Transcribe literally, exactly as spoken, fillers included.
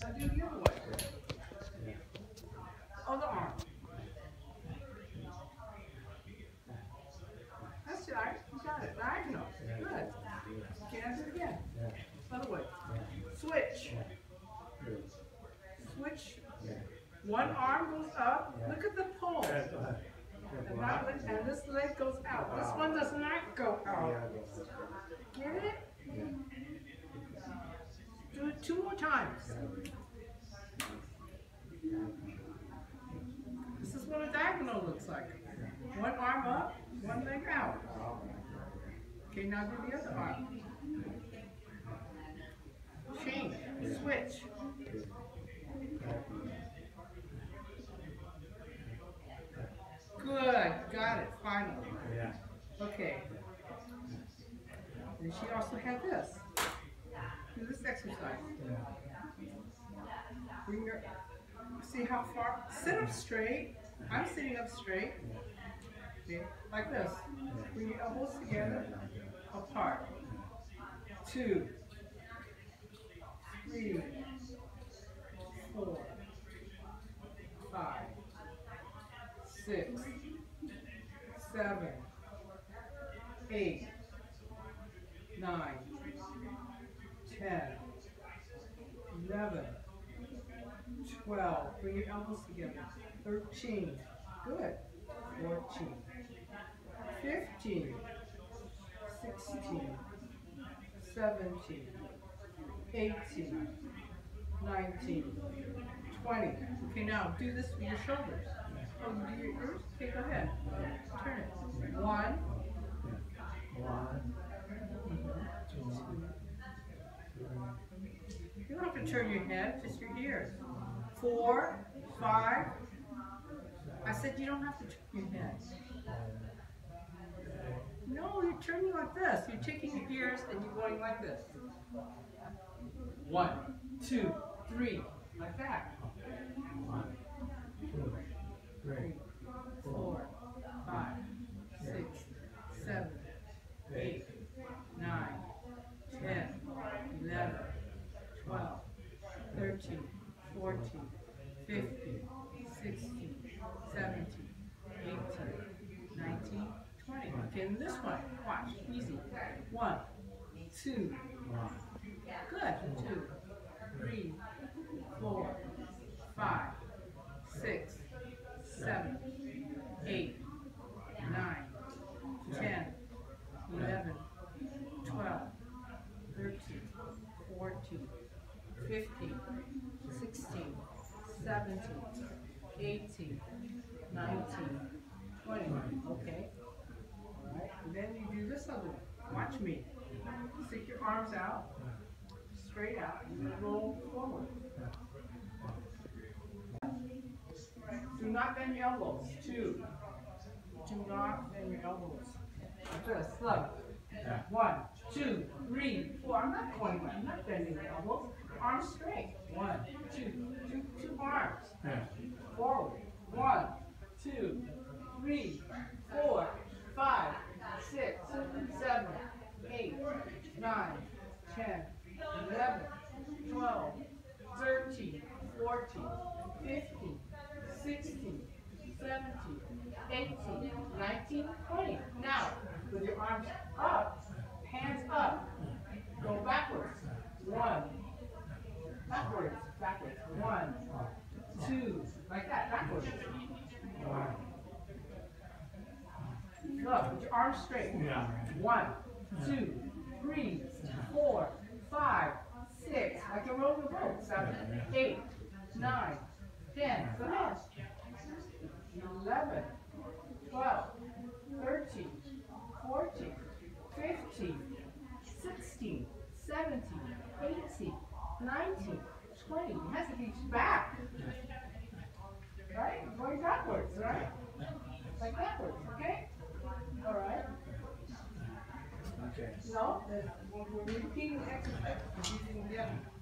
Now do the other way. Other arm. That's it, Iris. You got it. Diagonal. Good. Cast it again. Other way. Switch. Switch. One arm goes up. Look at the pole. And, that leg, and this leg goes out. This one does not go out. Get it? Yeah. Do it two more times. This is what a diagonal looks like. One arm up, one leg out. Okay, now do the other arm. Change. Switch. Good, got it, finally. Yeah. Okay. And she also had this. Do this exercise. Bring your, see how far, sit up straight. I'm sitting up straight. Okay. Like this. Bring your elbows together, apart. Two, three, four, five, six, seven, eight, nine, ten, eleven, twelve. Bring your elbows together. thirteen. Good. fourteen. fifteen. sixteen. seventeen. eighteen. nineteen. twenty. Okay, now do this with your shoulders. Oh, do your ears? Okay, go ahead. Turn it. One. One. You don't have to turn your head, just your ears. Four, five. I said you don't have to turn your head. No, you're turning like this. You're taking your ears and you're going like this. One, two, three. Like that. One, two, three, four, five, six, seven, eight, nine, ten, eleven, twelve, thirteen, fourteen, fifteen, sixteen, seventeen, eighteen, nineteen, twenty. Okay, and this one, watch, easy. One, two, good. Two, three, four, five, six, seven, eight, nine, ten, eleven, twelve, thirteen, fourteen, fifteen, sixteen, seventeen, eighteen, nineteen, twenty. Okay. All right. And then you do this other one. Watch me. Stick your arms out, straight out, and roll forward. Do not bend your elbows. Two. Do not bend your elbows. Just slow. One, two, three, four. I'm not going back. I'm not bending your elbows. Arms straight. One, two, two, two arms. Forward. One, two, three, four, five, six, seven, eight, nine, ten, eleven, twelve, thirteen, fourteen, fifteen. sixteen, seventeen, eighteen, nineteen, twenty. Now, with your arms up, hands up, go backwards. One, backwards, backwards. One, two, like that, backwards. Look, with your arms straight. One, two, three, four, five, six. Like a roll of boat. Seven, eight, nine, ten, go ahead. eleven, twelve, thirteen, fourteen, fifteen, sixteen, seventeen, eighteen, nineteen, twenty. It has to reach back. Right? Going backwards, right? Like backwards, okay? All right. Okay. No, we're repeating the exercise.